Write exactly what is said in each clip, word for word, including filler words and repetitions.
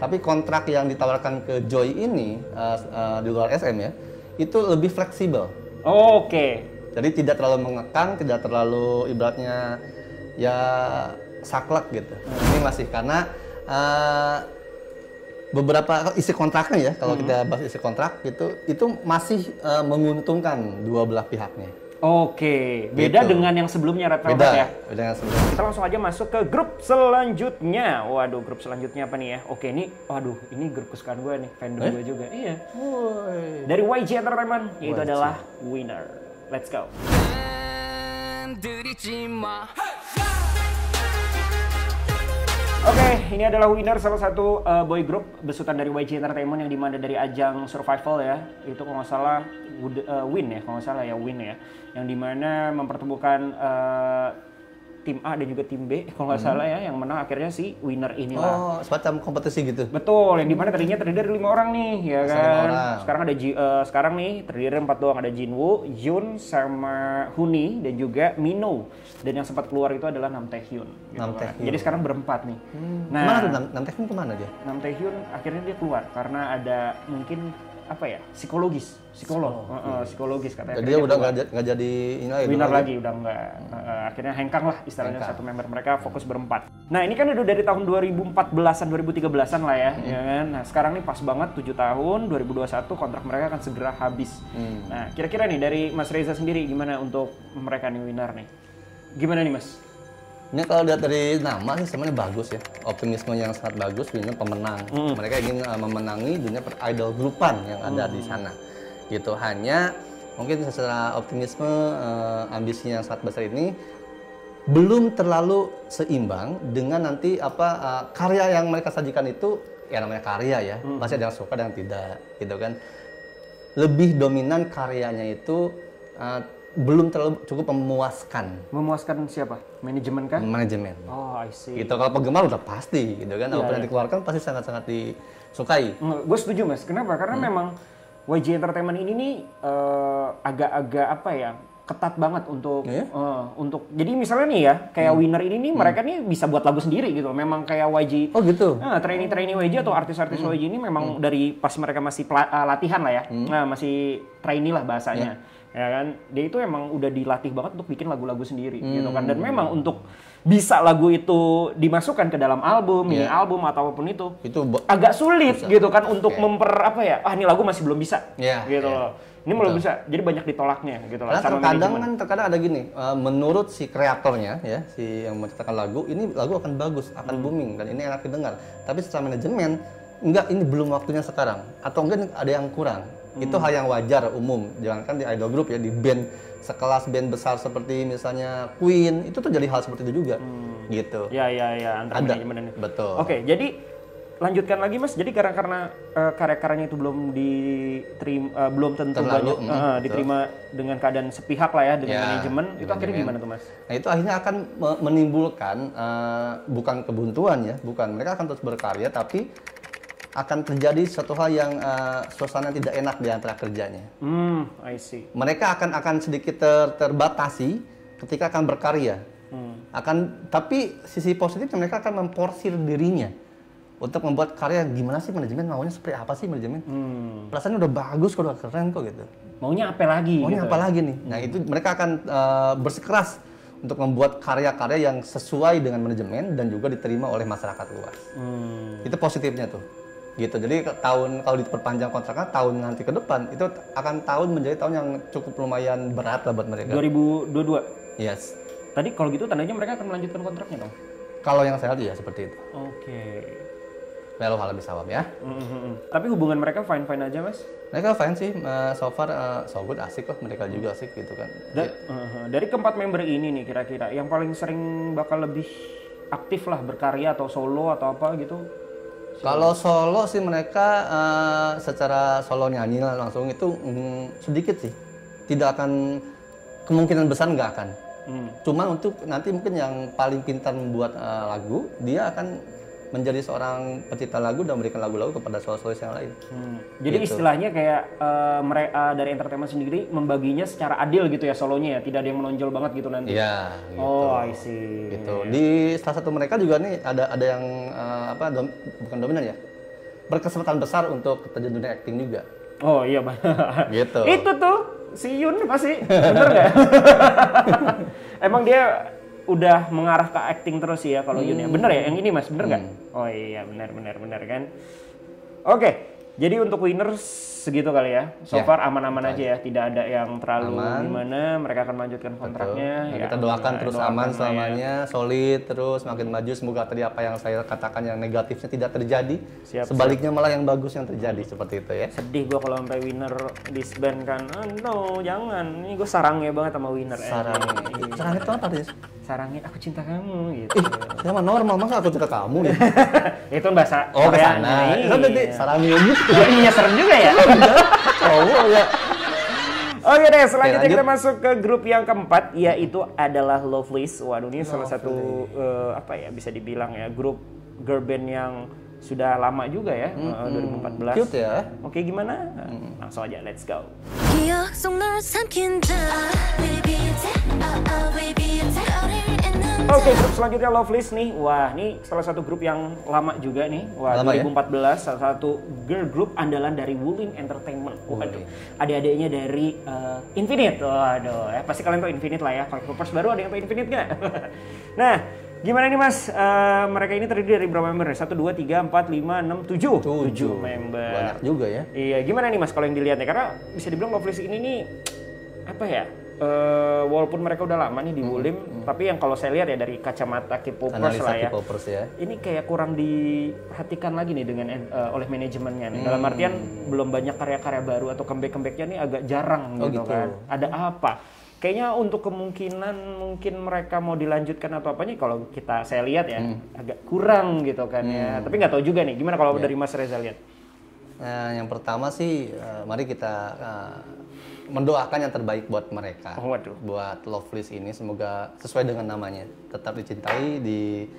Tapi kontrak yang ditawarkan ke Joy ini uh, uh, di luar S M ya, itu lebih fleksibel. Oh, oke. Okay. Jadi tidak terlalu mengekang, tidak terlalu ibaratnya ya saklek gitu. Hmm. Ini masih karena uh, beberapa isi kontraknya ya, kalau hmm. kita bahas isi kontrak gitu, itu masih uh, menguntungkan dua belah pihaknya. Oke, beda gitu. Dengan yang sebelumnya Red Velvet beda, ya? Beda yang sebelumnya. Kita langsung aja masuk ke grup selanjutnya. Waduh, grup selanjutnya apa nih ya? Oke, ini, waduh, ini grup kesukaan gue nih, fandom eh? gue juga. Iya. Woy. Dari Y G Entertainment, yaitu Y G adalah Winner. Let's go. Oke, okay, ini adalah Winner, salah satu uh, boy group besutan dari Y G Entertainment yang dimana dari ajang survival ya, itu kalau nggak salah would, uh, win ya, kalau nggak salah ya win ya, yang dimana mempertemukan uh, tim A dan juga tim B, kalau nggak hmm. salah ya, yang menang akhirnya si Winner inilah. Oh, semacam kompetisi gitu. Betul, yang dimana tadinya terdiri dari lima orang nih, ya kan. Sekarang ada uh, sekarang nih terdiri dari empat doang, ada Jinwoo, Jun, sama Huni dan juga Mino. Dan yang sempat keluar itu adalah Nam Taehyun. Gitu Nam Taehyun. Kan? Jadi sekarang berempat nih. Hmm. Nah, mana tuh Nam, Nam Taehyun kemana dia? Nam Taehyun akhirnya dia keluar karena ada mungkin apa ya psikologis, psikolog, oh, uh, uh, psikologis katanya. Jadi dia udah nggak jadi ini lagi. Winner lagi, udah nggak. Uh, akhirnya hengkang lah istilahnya hengkang. Satu member mereka fokus hmm. berempat. Nah ini kan udah dari tahun dua ribu empat belasan, dua ribu tiga belasan lah ya. Hmm. Ya kan? Nah sekarang nih pas banget tujuh tahun, dua ribu dua puluh satu kontrak mereka akan segera habis. Hmm. Nah kira-kira nih dari Mas Reza sendiri gimana untuk mereka nih Winner nih? Gimana nih Mas? Ini kalau lihat dari nama sih sebenarnya bagus ya, optimisme yang sangat bagus, Winner pemenang. Mm. Mereka ingin uh, memenangi dunia per idol grupan yang ada mm. di sana. Gitu, hanya mungkin secara optimisme, uh, ambisinya yang sangat besar ini belum terlalu seimbang dengan nanti apa uh, karya yang mereka sajikan itu, ya namanya karya ya, mm. pasti ada yang suka dan tidak, gitu kan. Lebih dominan karyanya itu uh, belum terlalu cukup memuaskan. Memuaskan siapa? Manajemen kah? Manajemen. Oh, I see. Gitu, kalau penggemar udah pasti, gitu kan. Yeah, apa yeah. yang dikeluarkan pasti sangat-sangat disukai. Mm, gue setuju, Mas. Kenapa? Karena hmm. memang Y G Entertainment ini nih agak-agak uh, apa ya? Ketat banget untuk yeah. uh, untuk jadi misalnya nih ya kayak hmm. Winner ini nih hmm. mereka nih bisa buat lagu sendiri gitu, memang kayak Y G oh gitu nah, trainee trainee Y G atau artis-artis hmm. Y G ini memang hmm. dari pas mereka masih uh, latihan lah ya hmm. nah, masih trainee lah bahasanya yeah. ya kan dia itu emang udah dilatih banget untuk bikin lagu-lagu sendiri hmm. gitu kan, dan memang untuk bisa lagu itu dimasukkan ke dalam album, yeah. mini album atau apapun itu, itu agak sulit bisa. Gitu kan untuk okay. memper apa ya, ah ini lagu masih belum bisa, yeah, gitu yeah. loh. Ini belum bisa, jadi banyak ditolaknya gitu loh. Karena sama terkadang manajemen. Kan terkadang ada gini, uh, menurut si kreatornya ya, si yang menciptakan lagu, ini lagu akan bagus, akan hmm. booming dan ini enak didengar. Tapi secara manajemen, enggak ini belum waktunya sekarang, atau enggak ada yang kurang. Hmm. Itu hal yang wajar umum, jangankan di idol group ya, di band sekelas band besar seperti misalnya Queen, itu tuh jadi hal seperti itu juga, hmm. gitu. Ya ya ya, antara manajemen. Betul. Oke, okay, jadi lanjutkan lagi Mas, jadi karena karena uh, karya-karyanya itu belum diterima, uh, belum tentu Terlalu, banyak mm, uh, diterima betul. Dengan keadaan sepihak lah ya dengan ya, manajemen, itu manajemen. Akhirnya gimana tuh Mas? Nah itu akhirnya akan menimbulkan uh, bukan kebuntuan ya, bukan mereka akan terus berkarya tapi akan terjadi suatu hal yang uh, suasana tidak enak di antara kerjanya. Hmm, I see. Mereka akan akan sedikit ter, terbatasi ketika akan berkarya, hmm. akan tapi sisi positifnya mereka akan memporsir dirinya. Untuk membuat karya gimana sih manajemen maunya seperti apa sih manajemen? Hmm. Perasaannya udah bagus kok, udah keren kok gitu. Maunya apa lagi? Maunya gitu apa ya? Lagi nih? Hmm. Nah itu mereka akan uh, bersikeras untuk membuat karya-karya yang sesuai dengan manajemen dan juga diterima oleh masyarakat luas. Hmm. Itu positifnya tuh, gitu. Jadi tahun kalau diperpanjang kontraknya tahun nanti ke depan itu akan tahun menjadi tahun yang cukup lumayan berat lah buat mereka. dua ribu dua puluh dua. Yes. Tadi kalau gitu tandanya mereka akan melanjutkan kontraknya dong? Kalau yang saya lihat ya seperti itu. Oke. Okay. Lalu hal lebih sawam ya. Mm-hmm. Tapi hubungan mereka fine fine aja Mas. Mereka fine sih, uh, so far uh, so good, asik loh mereka juga asik gitu kan. Da- yeah. uh-huh. Dari keempat member ini nih kira-kira yang paling sering bakal lebih aktif lah berkarya atau solo atau apa gitu. So, kalau solo sih mereka uh, secara solo nyanyi langsung itu mm, sedikit sih, tidak akan kemungkinan besar nggak akan. Mm. Cuman untuk nanti mungkin yang paling pintar membuat uh, lagu dia akan menjadi seorang pencipta lagu dan memberikan lagu-lagu kepada solois yang lain. Hmm. Jadi gitu. Istilahnya kayak uh, mereka dari entertainment sendiri membaginya secara adil gitu ya solonya ya, tidak ada yang menonjol banget gitu nanti. Iya. Gitu. Oh, I see. Gitu. Di salah satu mereka juga nih ada ada yang uh, apa dom, bukan dominan ya? berkesempatan besar untuk terjun dunia acting juga. Oh iya Bang. Gitu. Itu tuh si Yun pasti bener nggak? Emang dia udah mengarah ke acting terus sih ya kalau hmm. Yun ya. Bener ya yang ini Mas, bener nggak? Hmm. Oh iya bener bener bener kan. Oke, jadi untuk Winners segitu kali ya. So yeah. far aman-aman aja ya, tidak ada yang terlalu aman. Gimana. Mereka akan melanjutkan kontraknya. Nah, ya, kita doakan ya, terus doakan aman selamanya, ya. Solid terus makin maju. Semoga tadi apa yang saya katakan yang negatifnya tidak terjadi. Siap, Sebaliknya siap. malah yang bagus yang terjadi hmm. seperti itu ya. Sedih gua kalau sampai Winner disband kan. Oh, no, jangan. Ini gua sarangnya banget sama Winner. Sarang. Eh. Sarang itu apa sih? Sarangnya aku cinta kamu gitu. Ih, sama normal masa aku cinta kamu ya. Itu bahasa oh, Korea. Nah, itu tadi sarangnya gitu. Jadi nyasar juga ya. Oh ya. Oke deh, selanjutnya ya, kita masuk ke grup yang keempat, yaitu adalah Lovelyz. Waduh, ini Lovelyz. salah satu uh, apa ya bisa dibilang ya grup girl band yang sudah lama juga ya, mm-hmm. dua ribu empat belas. Cute ya. Oke, gimana? Mm. Langsung aja, let's go. Oke, okay, grup selanjutnya Lovelyz nih. Wah, ini salah satu grup yang lama juga nih. Wah, lama dua ribu empat belas ya? Salah satu girl group andalan dari Woollim Entertainment. Waduh, adik-adiknya dari uh, Infinite. Waduh, ya, pasti kalian tau Infinite lah ya. Kalau K-popers baru ada yang tau Infinite nggak? Nah, gimana nih Mas? Uh, mereka ini terdiri dari berapa member? satu, dua, tiga, empat, lima, enam, tujuh. tujuh member. Banyak juga ya. Iya, gimana nih Mas kalau yang dilihatnya? Karena bisa dibilang Lovelyz ini nih, apa ya? Uh, walaupun mereka udah lama nih di Woollim, hmm, hmm. tapi yang kalau saya lihat ya dari kacamata K-popers lah ya, K-popers ya, ini kayak kurang diperhatikan lagi nih dengan uh, oleh manajemennya. Hmm. Dalam artian belum banyak karya-karya baru atau comeback-comebacknya nih agak jarang oh, gitu, gitu kan. Ada apa? Kayaknya untuk kemungkinan mungkin mereka mau dilanjutkan atau apanya kalau kita saya lihat ya hmm. agak kurang gitu kan hmm. ya. Tapi nggak tahu juga nih gimana kalau yeah. dari Mas Reza lihat. Nah, yang pertama sih uh, mari kita uh, mendoakan yang terbaik buat mereka, oh, waduh. buat Lovelyz ini semoga sesuai dengan namanya, tetap dicintai, di,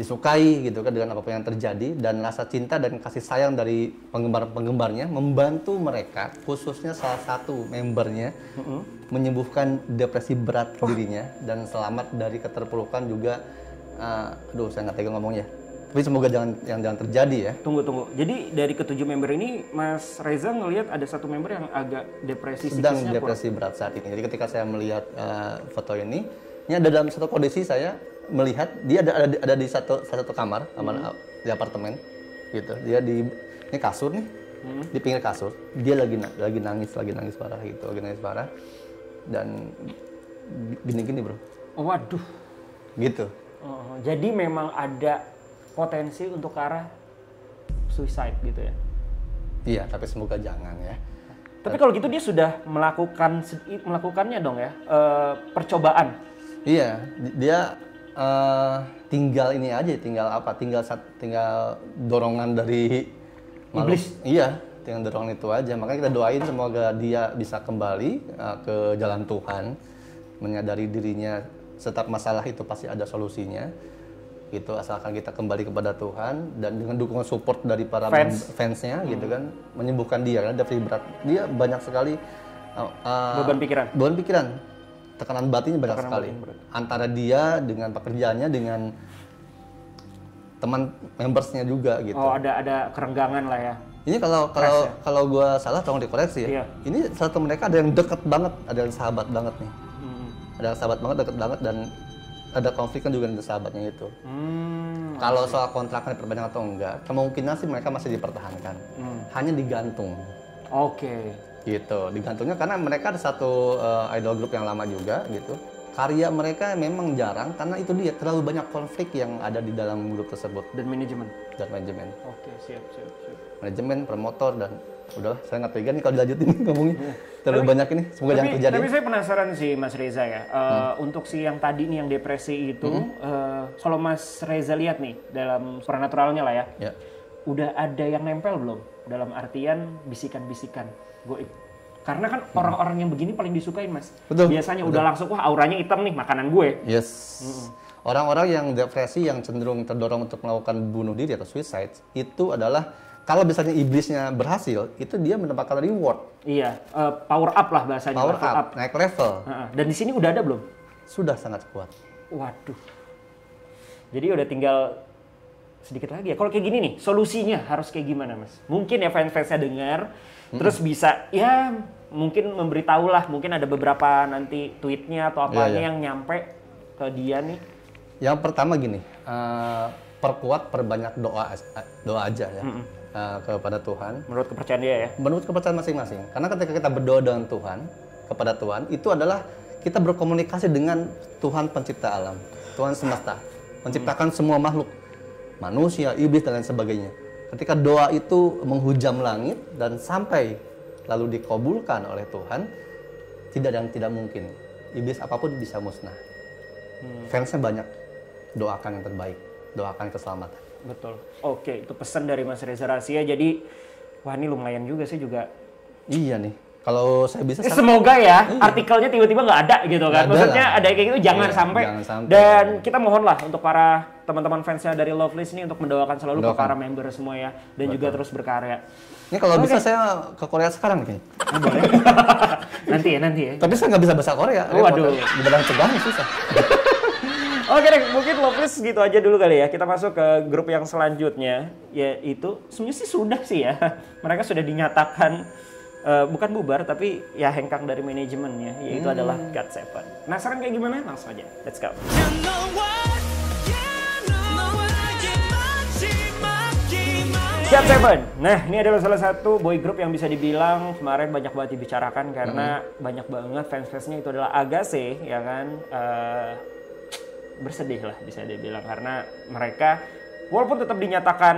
disukai gitu kan dengan apapun yang terjadi, dan rasa cinta dan kasih sayang dari penggemar-penggemarnya membantu mereka, khususnya salah satu membernya uh-uh. menyembuhkan depresi berat oh. dirinya dan selamat dari keterpurukan juga. Uh, aduh saya nggak tega ngomongnya. Tapi semoga jangan yang jangan terjadi ya. Tunggu tunggu. Jadi dari ketujuh member ini, Mas Reza ngelihat ada satu member yang agak depresi. Sedang depresi berat saat ini. Jadi ketika saya melihat uh, foto ini, ini ada dalam satu kondisi saya melihat dia ada ada, ada di satu satu kamar, kamar hmm. di apartemen, gitu. Dia di ini kasur nih, hmm. di pinggir kasur. Dia lagi lagi nangis, lagi nangis parah gitu, lagi nangis parah. Dan gini-gini bro. Oh, waduh. Gitu. Oh, jadi memang ada potensi untuk ke arah suicide gitu ya? Iya, tapi semoga jangan ya. Tapi kalau gitu dia sudah melakukan melakukannya dong ya, e, percobaan. Iya, dia e, tinggal ini aja, tinggal apa? Tinggal tinggal dorongan dari iblis. Iya, tinggal dorongan itu aja. Makanya kita doain semoga dia bisa kembali e, ke jalan Tuhan, menyadari dirinya setiap masalah itu pasti ada solusinya. Gitu asalkan kita kembali kepada Tuhan dan dengan dukungan support dari para fans. fansnya hmm. gitu kan menyembuhkan dia karena depresi berat dia banyak sekali uh, beban pikiran beban pikiran tekanan batinnya banyak tekanan sekali batin antara dia dengan pekerjaannya dengan teman membersnya juga gitu. Oh ada ada kerenggangan lah ya. Ini kalau kalau Press, ya? kalau gue salah tolong dikoreksi ya. Iya. Ini salah satu mereka ada yang deket banget, ada yang sahabat banget nih, hmm. ada yang sahabat banget deket banget dan ada konflik kan juga dengan sahabatnya itu. Hmm, kalau soal kontraknya diperpanjang atau enggak, kemungkinan sih mereka masih dipertahankan. Hmm. Hanya digantung. Oke. Okay. Gitu, digantungnya karena mereka ada satu uh, idol group yang lama juga gitu. Karya mereka memang jarang karena itu dia terlalu banyak konflik yang ada di dalam grup tersebut. Dan manajemen. Dan manajemen. Oke, okay, siap, siap, siap. Manajemen, promotor dan udahlah, saya nggak tega nih kalau dilanjutin ngomongnya. Yeah. Terlalu tapi, banyak ini, semoga tapi, jangan terjadi. Tapi saya penasaran sih Mas Reza ya, uh, hmm. untuk si yang tadi nih yang depresi itu, hmm. uh, kalau Mas Reza lihat nih dalam supernaturalnya lah ya, yeah. udah ada yang nempel belum? Dalam artian bisikan-bisikan goib. Karena kan hmm. orang-orang yang begini paling disukain Mas. Betul. Biasanya Betul. udah langsung, wah auranya hitam nih, makanan gue. Yes. Mm-mm. Orang-orang yang depresi yang cenderung terdorong untuk melakukan bunuh diri atau suicide, itu adalah kalau misalnya iblisnya berhasil, itu dia mendapatkan reward. Iya, uh, power up lah bahasanya. Power up, up, naik level. Uh-uh. Dan di sini udah ada belum? Sudah sangat kuat. Waduh. Jadi udah tinggal sedikit lagi ya. Kalau kayak gini nih, solusinya harus kayak gimana, Mas? Mungkin ya fans-fansnya dengar, mm-hmm. terus bisa ya mungkin memberitahulah, mungkin ada beberapa nanti tweetnya atau apanya yeah, yeah. yang nyampe ke dia nih. Yang pertama gini, uh, perkuat, perbanyak doa doa aja ya mm-hmm. uh, kepada Tuhan. Menurut kepercayaan dia ya? Menurut kepercayaan masing-masing. Karena ketika kita berdoa dengan Tuhan, kepada Tuhan, itu adalah kita berkomunikasi dengan Tuhan pencipta alam, Tuhan semesta, menciptakan mm-hmm. semua makhluk. Manusia, iblis, dan lain sebagainya. Ketika doa itu menghujam langit dan sampai lalu dikabulkan oleh Tuhan, tidak dan tidak mungkin. Iblis apapun bisa musnah. Hmm. Fansnya banyak. Doakan yang terbaik. Doakan keselamatan. Betul. Oke, itu pesan dari Mas Reza Rasia. Jadi, wah ini lumayan juga sih juga. Iya nih. Kalau saya bisa... Eh, semoga ya iya. artikelnya tiba-tiba nggak ada gitu kan. Ada Maksudnya lah. ada kayak gitu, jangan, iya, sampai. jangan sampai. Dan kita mohonlah untuk para teman-teman fansnya dari Lovelyz ini untuk mendoakan selalu Doakan. ke para member semua ya. Dan Betul. juga terus berkarya. Ini kalau okay. bisa saya ke Korea sekarang nih. Oh, boleh. Nanti ya, nanti ya. Tapi saya nggak bisa bahasa Korea. Oh, waduh. Beneran cegahnya susah. Oke deh, mungkin Lovelyz gitu aja dulu kali ya. Kita masuk ke grup yang selanjutnya. Yaitu, sebenarnya sih sudah sih ya. Mereka sudah dinyatakan... Uh, bukan bubar, tapi ya hengkang dari manajemennya, yaitu hmm. adalah got seven. Penasaran kayak gimana? Langsung aja, let's go. got seven, nah ini adalah salah satu boy group yang bisa dibilang kemarin banyak banget dibicarakan karena hmm. banyak banget fans-fansnya itu adalah Agase, ya kan, uh, bersedih lah bisa dibilang karena mereka walaupun tetap dinyatakan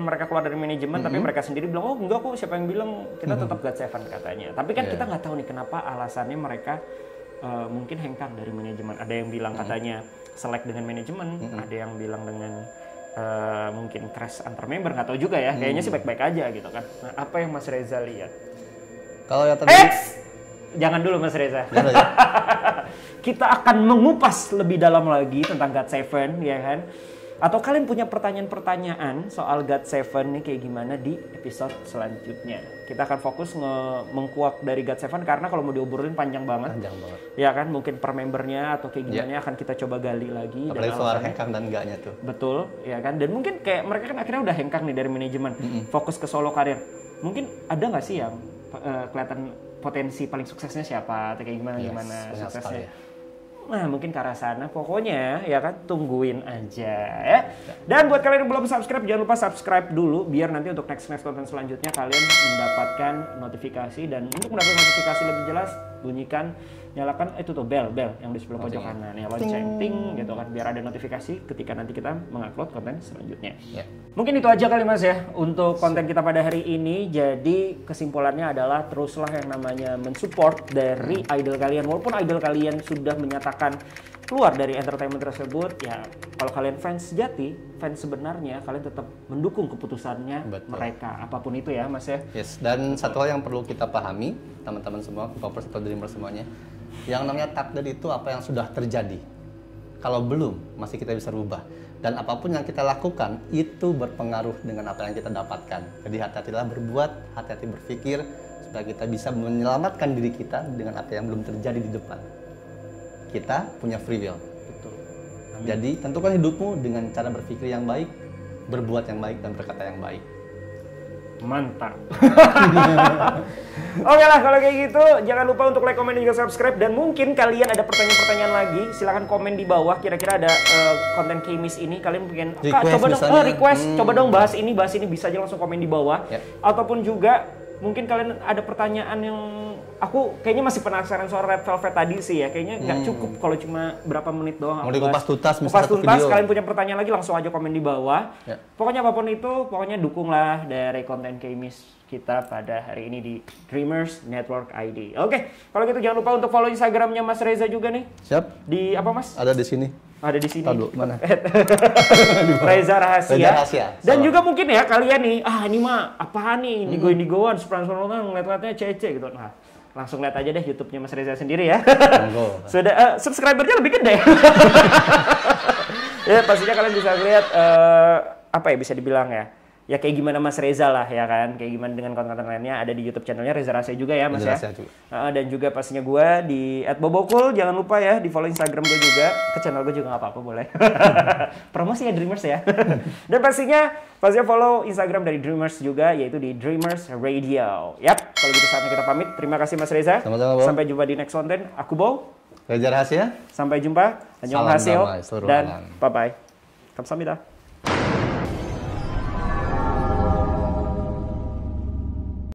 mereka keluar dari manajemen, mm-hmm. tapi mereka sendiri bilang, oh enggak kok, siapa yang bilang, kita tetap got seven katanya. Tapi kan yeah. kita nggak tahu nih kenapa alasannya mereka uh, mungkin hengkang dari manajemen. Ada yang bilang mm-hmm. katanya selek dengan manajemen, mm-hmm. ada yang bilang dengan uh, mungkin crash antar member, nggak tahu juga ya. Kayaknya mm-hmm. sih baik-baik aja gitu kan. Nah, apa yang Mas Reza lihat? Kalau yang tadi... Jangan dulu Mas Reza. Ya, ya. Kita akan mengupas lebih dalam lagi tentang got seven, ya kan? Atau kalian punya pertanyaan-pertanyaan soal got seven nih kayak gimana di episode selanjutnya. Kita akan fokus nge-mengkuak dari got seven karena kalau mau diobrolin panjang banget. Panjang banget. Ya kan, mungkin per membernya atau kayak gimana yeah. akan kita coba gali lagi. Apalagi soal hengkang dan enggaknya tuh. Betul, ya kan. Dan mungkin kayak mereka kan akhirnya udah hengkang nih dari manajemen. Mm-hmm. Fokus ke solo karir. Mungkin ada nggak sih yang uh, kelihatan potensi paling suksesnya siapa atau kayak gimana-gimana yes, suksesnya. Nah mungkin ke arah sana, pokoknya ya kan tungguin aja ya. Dan buat kalian yang belum subscribe, jangan lupa subscribe dulu biar nanti untuk next-next konten selanjutnya kalian mendapatkan notifikasi. Dan untuk mendapatkan notifikasi lebih jelas, bunyikan, nyalakan itu tuh bel, bel yang di sebelah pojok kanan ya, lonceng ting gitu kan, biar ada notifikasi ketika nanti kita mengupload konten selanjutnya. Yeah. Mungkin itu aja kali Mas ya untuk konten kita pada hari ini. Jadi kesimpulannya adalah teruslah yang namanya mensupport dari idol kalian, walaupun idol kalian sudah menyatakan keluar dari entertainment tersebut, ya kalau kalian fans sejati, fans sebenarnya, kalian tetap mendukung keputusannya Betul. mereka, apapun itu ya Mas ya. Yes, dan satu hal yang perlu kita pahami, teman-teman semua, K-popers atau Dreamers semuanya, yang namanya takdir itu apa yang sudah terjadi. Kalau belum, masih kita bisa rubah. Dan apapun yang kita lakukan, itu berpengaruh dengan apa yang kita dapatkan. Jadi hati-hatilah berbuat, hati-hati berpikir, supaya kita bisa menyelamatkan diri kita dengan apa yang belum terjadi di depan. Kita punya free will. Betul. Amin. Jadi tentukan hidupmu dengan cara berpikir yang baik, berbuat yang baik, dan berkata yang baik. Mantap. Oke lah kalau kayak gitu, jangan lupa untuk like, komen, dan juga subscribe. Dan mungkin kalian ada pertanyaan-pertanyaan lagi, silahkan komen di bawah. Kira-kira ada uh, konten K-MIST ini kalian pengen request, coba dong eh, request, hmm. coba dong bahas ini, bahas ini, bisa aja langsung komen di bawah. Yeah. Ataupun juga mungkin kalian ada pertanyaan yang aku kayaknya masih penasaran soal Red Velvet tadi sih ya. Kayaknya nggak hmm. cukup kalau cuma berapa menit doang. Mau dikupas tuntas, kupas tuntas. Kalian punya pertanyaan lagi langsung aja komen di bawah. Ya. Pokoknya apapun itu, pokoknya dukunglah dari konten K-MIST kita pada hari ini di Dreamers Network I D. Oke, kalau gitu jangan lupa untuk follow Instagramnya Mas Reza juga nih. Siap. Di apa Mas? Ada di sini. Ada di sini. Tahu mana? Reza Rahasia. Reza Rahasia. Dan juga mungkin ya kalian nih, ah ini mah apaan nih? Indigo-indigoan, seperan-seperan ngeliat-ngeliatnya cece gitu. Nah, langsung lihat aja deh YouTube-nya Mas Reza sendiri ya. Sudah uh, subscribernya lebih gede. Ya pastinya kalian bisa lihat uh, apa ya bisa dibilang ya ya kayak gimana Mas Reza lah ya kan, kayak gimana dengan konten-konten lainnya ada di YouTube channelnya Reza Rasya juga ya Mas ya. Juga. Uh, dan juga pastinya gue di et bobokul, jangan lupa ya di follow Instagram gue juga, ke channel gue juga nggak apa-apa boleh. Promosi ya Dreamers ya. Dan pastinya pastinya follow Instagram dari Dreamers juga, yaitu di Dreamers Radio. Yap, kalau gitu saatnya kita pamit. Terima kasih Mas Reza. Sama-sama, Bo. Sampai jumpa di next konten. Aku Bo. Reza Rasya. Sampai jumpa. Annyeonghaseyo. Dan bye bye. Kamsahamnida.